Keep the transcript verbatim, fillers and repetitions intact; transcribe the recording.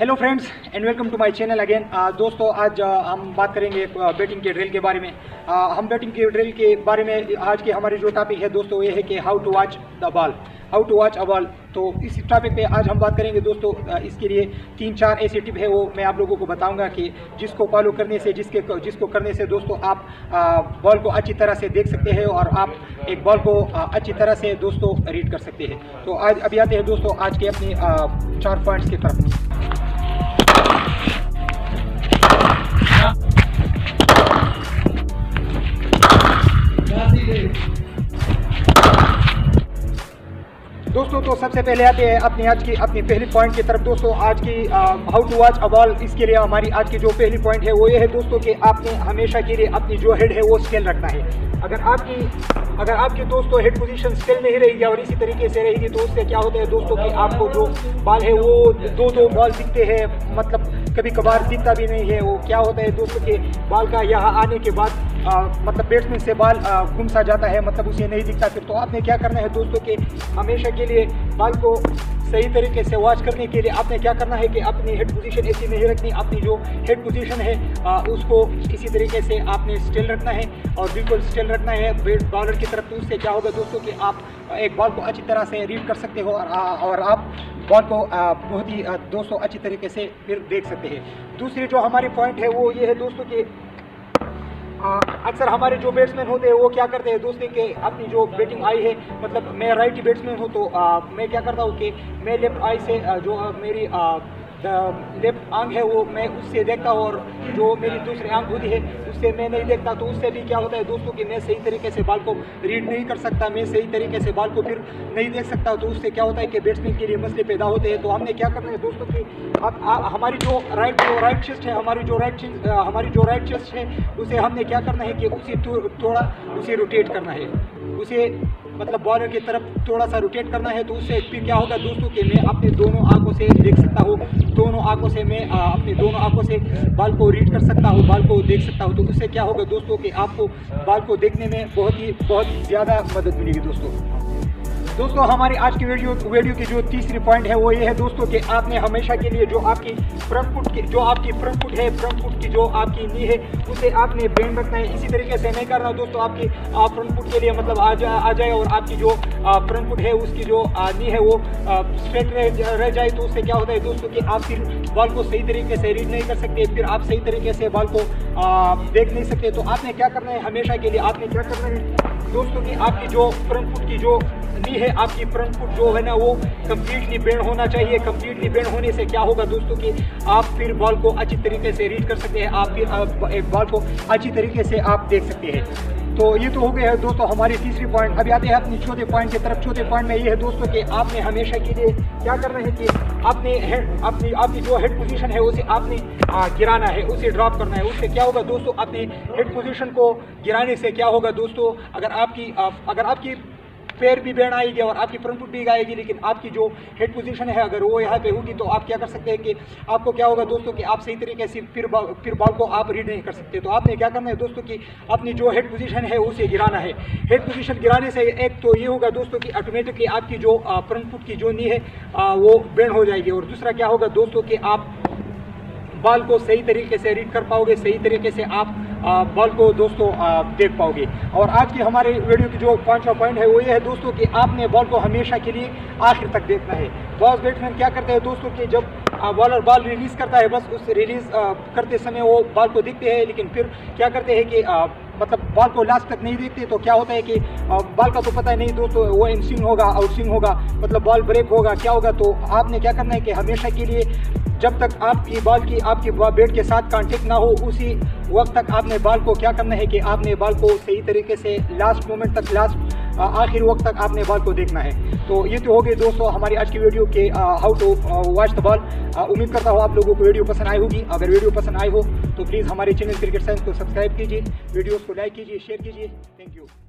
Hello friends and welcome to my channel again. दोस्तों आज आ, हम बात करेंगे बेटिंग के ड्रिल के बारे में। आ, हम बेटिंग के ड्रिल के बारे में आज के हमारे जो टॉपिक है दोस्तों ये है कि how to watch the ball, how to watch a ball. तो इस टॉपिक पे आज हम बात करेंगे दोस्तों। इसके लिए तीन चार ऐसे टिप है वो मैं आप लोगों को बताऊंगा कि जिसको फॉलो करने से जिसके जिसको करने से दोस्तों आप बॉल को अच्छी तरह से देख सकते हैं और आप एक बॉल को अच्छी तरह से दोस्तों रीड कर सकते हैं। तो आज अभी आते हैं दोस्तों आज के अपने चार पॉइंट्स की तरफ। दोस्तों तो सबसे पहले आते हैं अपनी आज की अपनी पहली पॉइंट की तरफ दोस्तों। आज की how to watch a ball, इसके लिए हमारी आज की जो पहली पॉइंट है वो ये है दोस्तों कि आपने हमेशा के लिए अपनी जो हेड है वो स्टेल रखना है। अगर आपकी अगर आपकी दोस्तों हेड पोजीशन स्टेल नहीं रहेगी और इसी तरीके से रहेगी तो उससे क्या होता है दोस्तों कि आपको जो बॉल है वो दो दो बॉल दिखते हैं, मतलब कभी कभार दिखता भी नहीं है। वो क्या होता है दोस्तों के बॉल का यहाँ आने के बाद आ, मतलब बैट्समैन से बॉल घूम सा जाता है, मतलब उसे नहीं दिखता फिर। तो आपने क्या करना है दोस्तों कि हमेशा के लिए बॉल को सही तरीके से वॉच करने के लिए आपने क्या करना है कि अपनी हेड पोजीशन ऐसी नहीं रखनी। अपनी जो हेड पोजीशन है आ, उसको इसी तरीके से आपने स्टिल रखना है और बिल्कुल स्टिल रखना है बैट बॉलर की तरफ। तो उससे क्या होगा दोस्तों कि आप एक बॉल को अच्छी तरह से रीड कर सकते हो और, आ, और आप बॉल को बहुत ही दोस्तों अच्छी तरीके से फिर देख सकते हैं। दूसरी जो हमारी पॉइंट है वो ये है दोस्तों कि अक्सर हमारे जो बैट्समैन होते हैं वो क्या करते हैं दोस्तों कि अपनी जो बैटिंग आई है, मतलब मैं राइट बैट्समैन हूँ तो आ, मैं क्या करता हूँ कि मैं लेफ्ट आई से आ, जो आ, मेरी आ, लेफ्ट आंग है वो मैं उससे देखता हूँ और जो मेरी दूसरी आंग होती है उससे मैं नहीं देखता। तो उससे भी क्या होता है दोस्तों कि मैं सही तरीके से बॉल को रीड नहीं कर सकता, मैं सही तरीके से बॉल को फिर नहीं देख सकता। तो उससे क्या होता है कि बैट्समैन के लिए मसले पैदा होते हैं। तो हमने क्या करना है दोस्तों कि अब हमारी जो राइट जो राइट चेस्ट है हमारी जो राइट हमारी जो राइट चेस्ट है उसे हमने क्या करना है कि उसे थोड़ा उसे रोटेट करना है, उसे मतलब बॉलर की तरफ थोड़ा सा रोटेट करना है। तो उससे फिर क्या होगा दोस्तों कि मैं अपने दोनों आंखों से देख सकता हूँ, दोनों आंखों से मैं अपनी दोनों आंखों से बॉल को रीड कर सकता हूँ, बॉल को देख सकता हूँ। तो उससे क्या होगा दोस्तों कि आपको बॉल को देखने में बहुत ही बहुत ज़्यादा मदद मिलेगी दोस्तों। दोस्तों हमारी आज की वीडियो वीडियो की जो तीसरी पॉइंट है वो ये है दोस्तों कि आपने हमेशा के लिए जो आपकी फ्रंट फुट की जो आपकी फ्रंट फुट है फ्रंट फुट की जो आपकी नी है उसे आपने बेंड रखना है। इसी तरीके से नहीं करना दोस्तों आपकी आप फ्रंट फुट के लिए मतलब आ जा आ जाए और आपकी जो फ्रंट फुट है उसकी जो नी है वो स्ट्रेट रह जाए। तो उससे क्या होता है दोस्तों कि आप फिर बॉल को सही तरीके से रीड नहीं कर सकते, फिर आप सही तरीके से बॉल को देख नहीं सकते। तो आपने क्या करना है हमेशा के लिए, आपने क्या करना है दोस्तों कि आपकी जो फ्रंट फुट की जो नी है आपकी फ्रंट फुट जो है ना वो कम्प्लीटली बेंड होना चाहिए। कम्प्लीटली बेंड होने से क्या होगा दोस्तों कि आप फिर बॉल को अच्छी तरीके से रीड कर सकते हैं, आप फिर आप एक बॉल को अच्छी तरीके से आप देख सकते हैं। तो ये तो हो गया है दोस्तों हमारी तीसरी पॉइंट। अभी आते हैं अपनी चौथे पॉइंट की तरफ। चौथे पॉइंट में ये है दोस्तों कि आपने हमेशा के लिए क्या करना है कि आपने हेड अपनी आपकी जो हेड पोजीशन है उसे आपने गिराना है, उसे ड्रॉप करना है। उससे क्या होगा दोस्तों अपने हेड पोजीशन को गिराने से क्या होगा दोस्तों अगर आपकी अगर आपकी पैर भी बेंड आएगी और आपकी फ्रंट फुट भी आएगी, लेकिन आपकी जो हेड पोजीशन है अगर वो यहाँ पे होगी तो आप क्या कर सकते हैं कि आपको क्या होगा दोस्तों कि आप सही तरीके से फिर फिर बॉल को आप रीड नहीं कर सकते। तो आपने क्या करना है दोस्तों कि अपनी जो हेड पोजीशन है उसे गिराना है। हेड पोजीशन गिराने से एक तो ये होगा दोस्तों कि ऑटोमेटिकली आपकी जो फ्रंट फुट की जो नी है वो बेंड हो जाएगी और दूसरा क्या होगा दोस्तों कि आप बॉल को सही तरीके से रीड कर पाओगे, सही तरीके से आप बॉल को दोस्तों देख पाओगे। और आज की हमारे वीडियो की जो पांचवा पॉइंट है वो ये है दोस्तों कि आपने बॉल को हमेशा के लिए आखिर तक देखना है। बॉल बैट्समैन क्या करते हैं दोस्तों कि जब बॉलर बॉल रिलीज़ करता है बस उस रिलीज़ करते समय वो बॉल को देखते हैं, लेकिन फिर क्या करते हैं कि आ, मतलब बॉल को लास्ट तक नहीं देखते। तो क्या होता है कि बॉल का तो पता ही नहीं दोस्तों वो इन स्विंग होगा, आउट स्विंग होगा, मतलब बॉल ब्रेक होगा, क्या होगा। तो आपने क्या करना है कि हमेशा के लिए जब तक आपकी बॉल की आपकी बैट के साथ कांटेक्ट ना हो उसी वक्त तक आपने बॉल को क्या करना है कि आपने बॉल को सही तरीके से लास्ट मोमेंट तक लास्ट आखिर वक्त तक आपने बॉल को देखना है। तो ये तो हो गई दोस्तों हमारी आज की वीडियो के how to watch the ball. उम्मीद करता हूँ आप लोगों को वीडियो पसंद आई होगी। अगर वीडियो पसंद आई हो तो प्लीज़ हमारे चैनल क्रिकेट साइंस को सब्सक्राइब कीजिए, वीडियोस को लाइक कीजिए, शेयर कीजिए। Thank you.